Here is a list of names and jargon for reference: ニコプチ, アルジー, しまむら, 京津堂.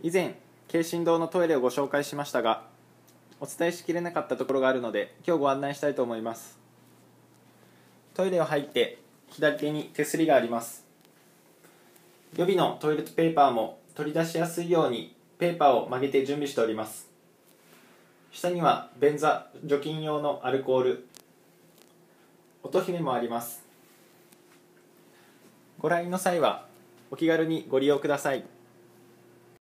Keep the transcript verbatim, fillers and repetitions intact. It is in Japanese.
以前京津堂のトイレをご紹介しましたが、お伝えしきれなかったところがあるので今日ご案内したいと思います。トイレを入って左手に手すりがあります。予備のトイレットペーパーも取り出しやすいようにペーパーを曲げて準備しております。下には便座除菌用のアルコール、乙姫もあります。ご来院の際はお気軽にご利用ください。